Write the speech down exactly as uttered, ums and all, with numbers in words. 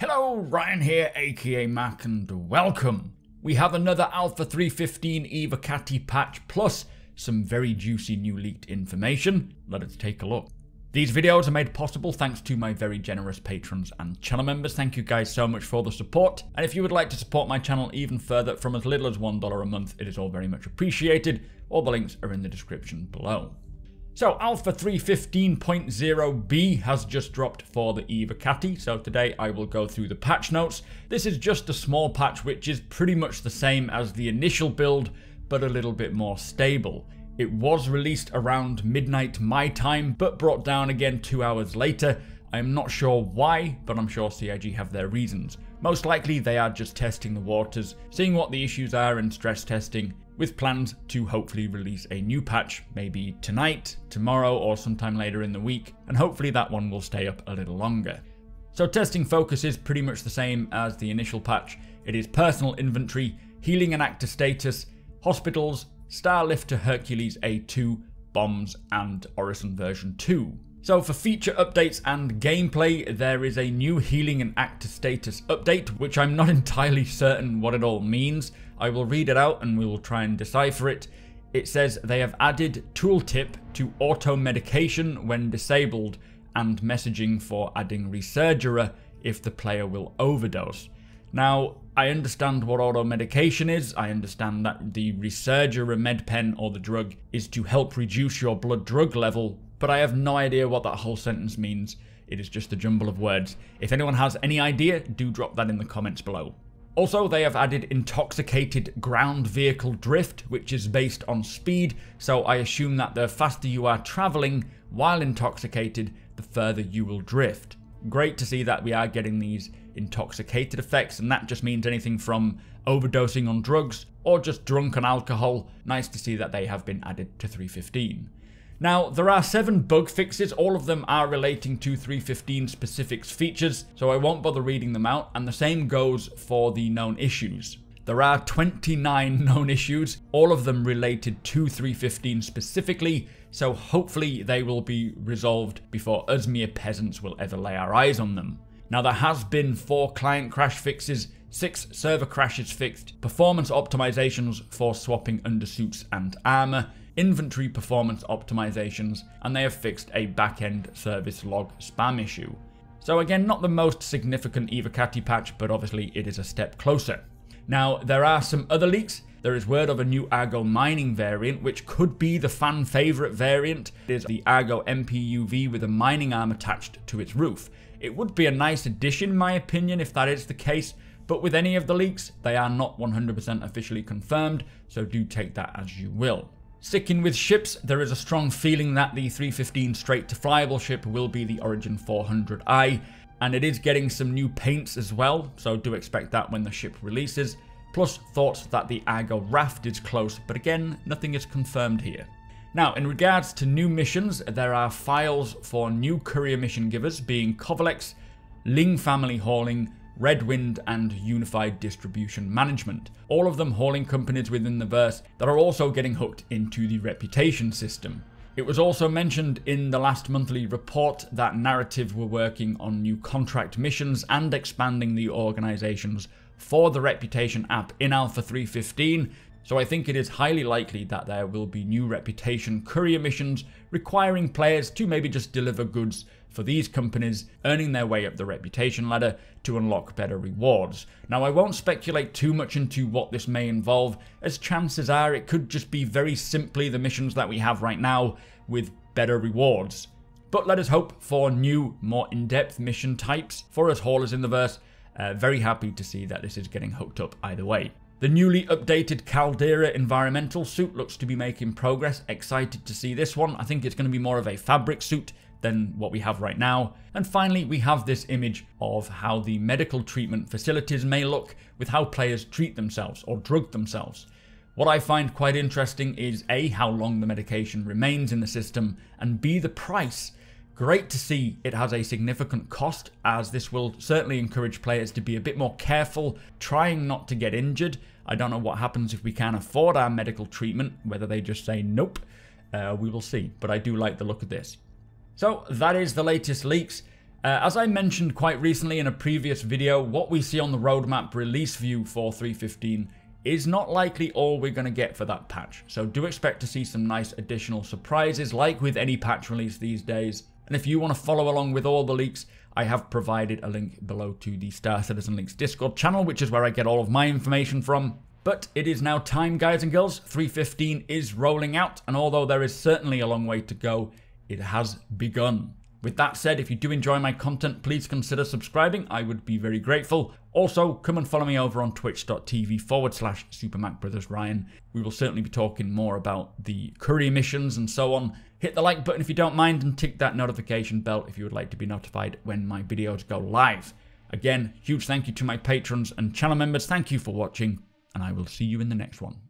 Hello, Ryan here, aka Mac, and welcome. We have another Alpha three fifteen Evocati patch plus some very juicy new leaked information. Let us take a look. These videos are made possible thanks to my very generous patrons and channel members. Thank you guys so much for the support. And if you would like to support my channel even further from as little as one dollar a month, it is all very much appreciated. All the links are in the description below. So Alpha three fifteen point zero B has just dropped for the Evocati, so today I will go through the patch notes. This is just a small patch which is pretty much the same as the initial build, but a little bit more stable. It was released around midnight my time, but brought down again two hours later. I am not sure why, but I'm sure C I G have their reasons. Most likely they are just testing the waters, seeing what the issues are and stress testing, with plans to hopefully release a new patch, maybe tonight, tomorrow, or sometime later in the week, and hopefully that one will stay up a little longer. So testing focus is pretty much the same as the initial patch. It is personal inventory, healing and actor status, hospitals, star lift to Hercules A two, bombs, and Orison version two. So for feature updates and gameplay, there is a new healing and actor status update, which I'm not entirely certain what it all means. I will read it out and we will try and decipher it. It says they have added tooltip to auto-medication when disabled and messaging for adding resurgera if the player will overdose. Now, I understand what auto-medication is. I understand that the resurgera medpen or the drug is to help reduce your blood drug level, but I have no idea what that whole sentence means. It is just a jumble of words. If anyone has any idea, do drop that in the comments below. Also, they have added intoxicated ground vehicle drift, which is based on speed, so I assume that the faster you are traveling while intoxicated, the further you will drift. Great to see that we are getting these intoxicated effects, and that just means anything from overdosing on drugs or just drunk on alcohol. Nice to see that they have been added to three fifteen. Now, there are seven bug fixes. All of them are relating to three fifteen specific features, so I won't bother reading them out, and the same goes for the known issues. There are twenty-nine known issues, all of them related to three fifteen specifically, so hopefully they will be resolved before us mere peasants will ever lay our eyes on them. Now, there has been four client crash fixes, six server crashes fixed, performance optimizations for swapping undersuits and armor, inventory performance optimizations, and they have fixed a back-end service log spam issue. So again, not the most significant Evocati patch, but obviously it is a step closer. Now, there are some other leaks. There is word of a new Argo mining variant, which could be the fan favorite variant. It is the Argo M P U V with a mining arm attached to its roof. It would be a nice addition, in my opinion, if that is the case, but with any of the leaks, they are not one hundred percent officially confirmed, so do take that as you will. Sticking with ships, there is a strong feeling that the three fifteen straight to flyable ship will be the Origin four hundred i, and it is getting some new paints as well, so do expect that when the ship releases, plus thoughts that the Argo Raft is close, but again, nothing is confirmed here. Now, in regards to new missions, there are files for new courier mission givers being Kovalex, Ling Family Hauling, Redwind, and Unified Distribution Management, all of them hauling companies within the verse that are also getting hooked into the reputation system. It was also mentioned in the last monthly report that Narrative were working on new contract missions and expanding the organizations for the reputation app in Alpha three fifteen, so I think it is highly likely that there will be new reputation courier missions requiring players to maybe just deliver goods for these companies, earning their way up the reputation ladder to unlock better rewards. Now, I won't speculate too much into what this may involve, as chances are it could just be very simply the missions that we have right now with better rewards. But let us hope for new, more in-depth mission types for us haulers in the verse. Uh, very happy to see that this is getting hooked up either way. The newly updated Caldera environmental suit looks to be making progress. Excited to see this one. I think it's going to be more of a fabric suit than what we have right now. And finally, we have this image of how the medical treatment facilities may look with how players treat themselves or drug themselves. What I find quite interesting is A, how long the medication remains in the system, and B, the price. Great to see it has a significant cost, as this will certainly encourage players to be a bit more careful, trying not to get injured. I don't know what happens if we can't afford our medical treatment, whether they just say nope, uh, we will see. But I do like the look of this. So that is the latest leaks. Uh, as I mentioned quite recently in a previous video, what we see on the roadmap release view for three fifteen is not likely all we're going to get for that patch. So do expect to see some nice additional surprises like with any patch release these days. And if you want to follow along with all the leaks, I have provided a link below to the Star Citizen Leaks Discord channel, which is where I get all of my information from. But it is now time, guys and girls. three fifteen is rolling out, and although there is certainly a long way to go, it has begun. With that said, if you do enjoy my content, please consider subscribing. I would be very grateful. Also, come and follow me over on twitch.tv forward slash SuperMacBrothers. We will certainly be talking more about the courier missions and so on. Hit the like button if you don't mind, and tick that notification bell if you would like to be notified when my videos go live. Again, huge thank you to my patrons and channel members. Thank you for watching, and I will see you in the next one.